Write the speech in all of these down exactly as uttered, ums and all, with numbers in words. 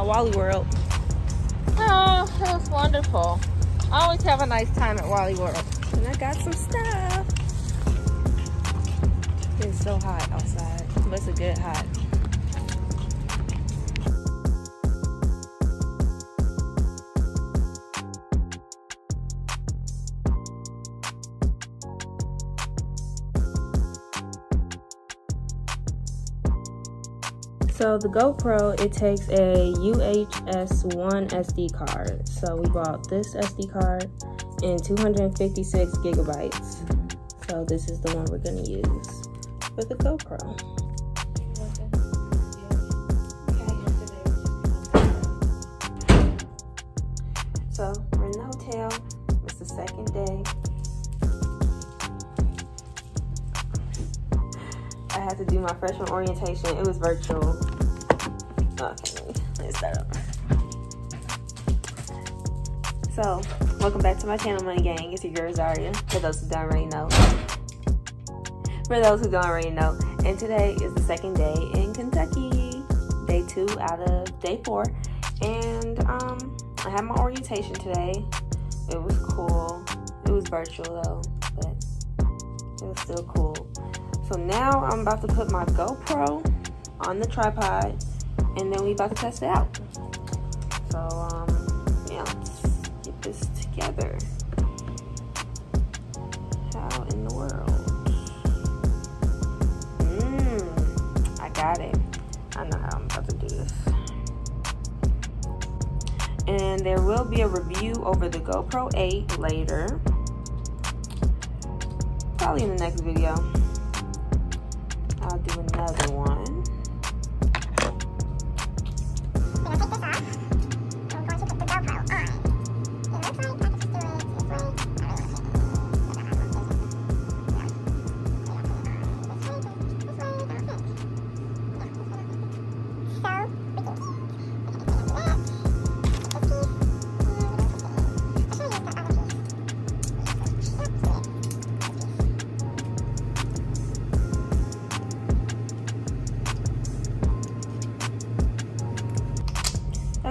uh, Wally World. Oh, it was wonderful. I always have a nice time at Wally World. And I got some stuff. It's so hot outside, but it's a good hot. So the GoPro, it takes a U H S one S D card. So we bought this S D card and two hundred fifty-six gigabytes. So this is the one we're gonna use for the GoPro. So we're in the hotel. It's the second day. I had to do my freshman orientation. It was virtual. Okay, let's start over. So, welcome back to my channel, Money Gang. It's your girl Zaria, for those who don't already know. For those who don't already know. And today is the second day in Kentucky. Day two out of day four. And um, I had my orientation today. It was cool. It was virtual though, but it was still cool. So now I'm about to put my GoPro on the tripod, and then we about to test it out. So um, yeah, let's get this together. How in the world? Mmm, I got it. I know how I'm about to do this. And there will be a review over the GoPro eight later, probably in the next video. I'll do another one.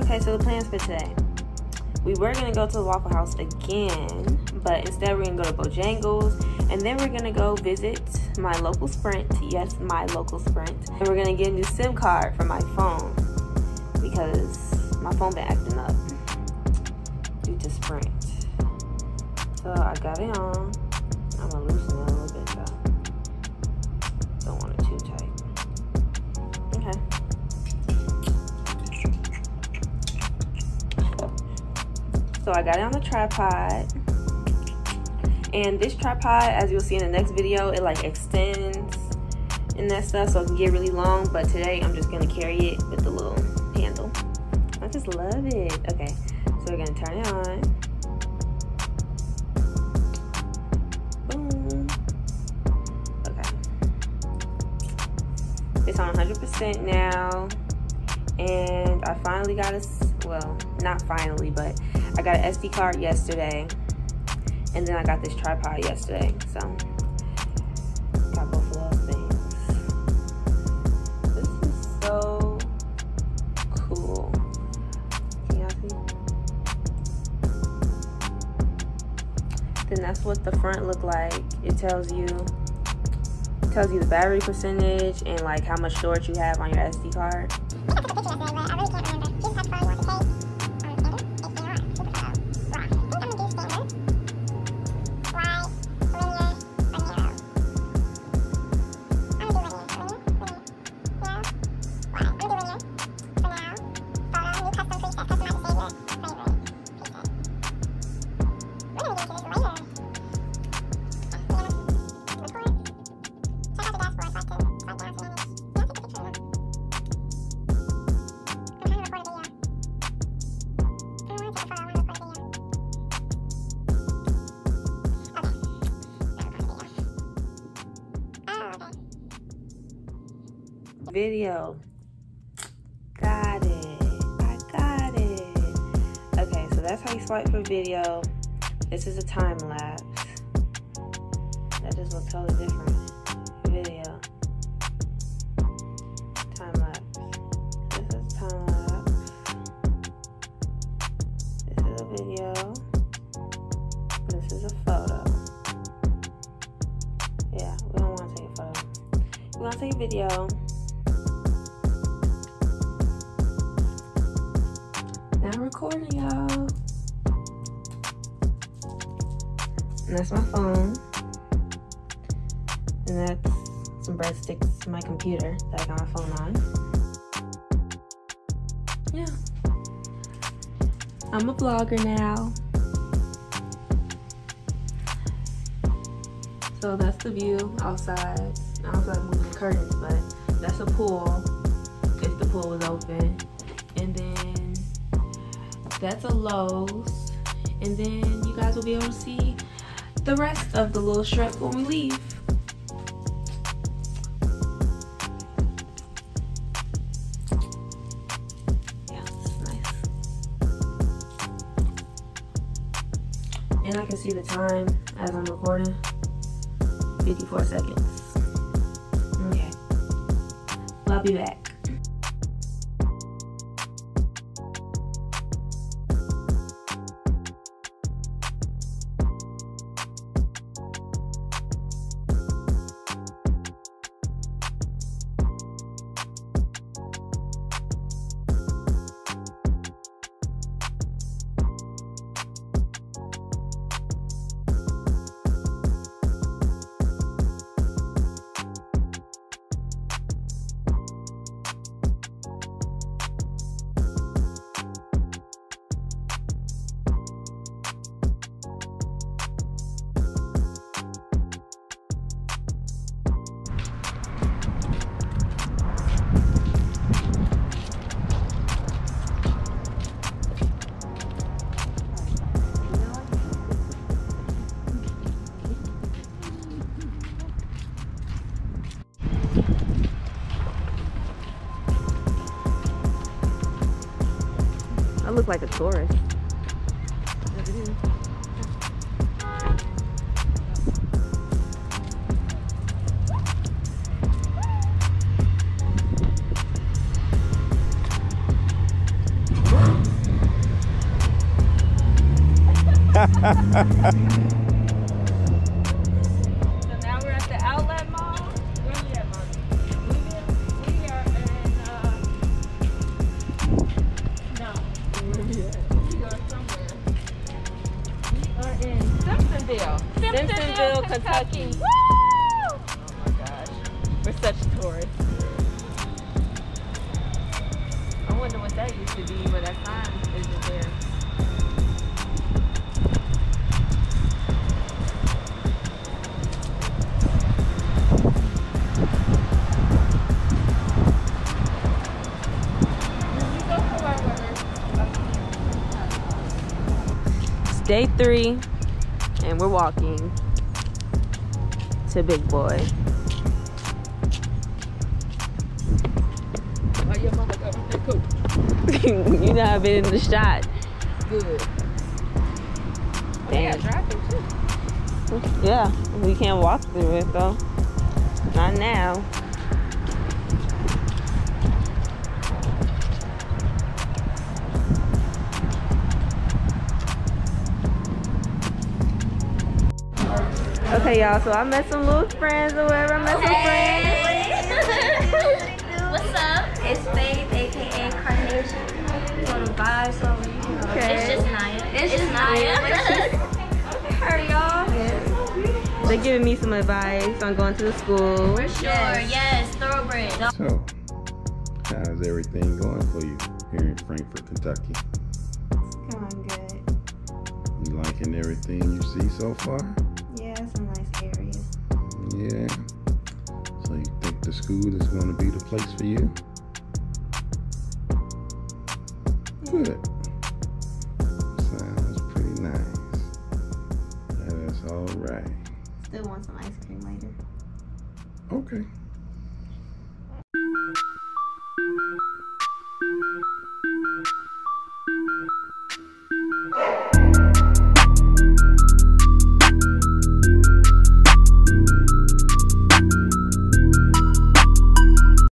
Okay, so the plans for today. We were gonna go to the Waffle House again, but instead we're gonna go to Bojangles, and then we're gonna go visit my local Sprint. Yes, my local Sprint. And we're gonna get a new SIM card for my phone, because my phone been acting up due to Sprint. So I got it on. I'm gonna loosen it a little bit though. Don't want it too tight. Okay. So I got it on the tripod, and this tripod, as you'll see in the next video, it like extends and that stuff, so it can get really long, but today I'm just going to carry it with the little handle. I just love it. Okay, so we're going to turn it on. Boom. Okay. It's on one hundred percent now, and I finally got a, well, not finally, but I got an S D card yesterday, and then I got this tripod yesterday, so got both of those things. This is so cool. Can y'all see? Then that's what the front look like. It tells you, it tells you the battery percentage and like how much storage you have on your S D card. Video. Got it. I got it. Okay, so that's how you swipe for video. This is a time lapse. That just looks totally different. Video. Time lapse. This is time lapse. take a video. Now I'm recording, y'all. And that's my phone. And that's some breadsticks to my computer that I got my phone on. Yeah. I'm a vlogger now. So that's the view outside. I don't feel like moving the curtains, but that's a pool, if the pool was open. And then that's a Lowe's. And then you guys will be able to see the rest of the little Shrek when we leave. Yeah, this is nice. And I can see the time as I'm recording. fifty-four seconds. Okay. Well, I'll be back. I look like a tourist. Simpsonville, Kentucky. Kentucky. Woo! Oh my gosh. We're such tourists. I wonder what that used to be, but that sign isn't there. It's day three. And we're walking to Big Boy. Why your mama got that coat? You know I've been in the shot. Good. Well, they got drive-thru too. Yeah, we can't walk through it though. Not now. Okay, y'all, so I met some little friends or whatever. I met some hey. friends. What's up? It's Faith, A K A Carnation. You want to buy something? Okay. It's just Naya. It's just Naya. Her, y'all. Yes. They're giving me some advice on going to the school. For sure, yes, yes. Thoroughbred. So, how's everything going for you here in Frankfort, Kentucky? It's going good. You liking everything you see so far? Some nice areas. Yeah. So you think the school is going to be the place for you? Yeah. Good. Sounds pretty nice. That's all right. Still want some ice cream later. Okay.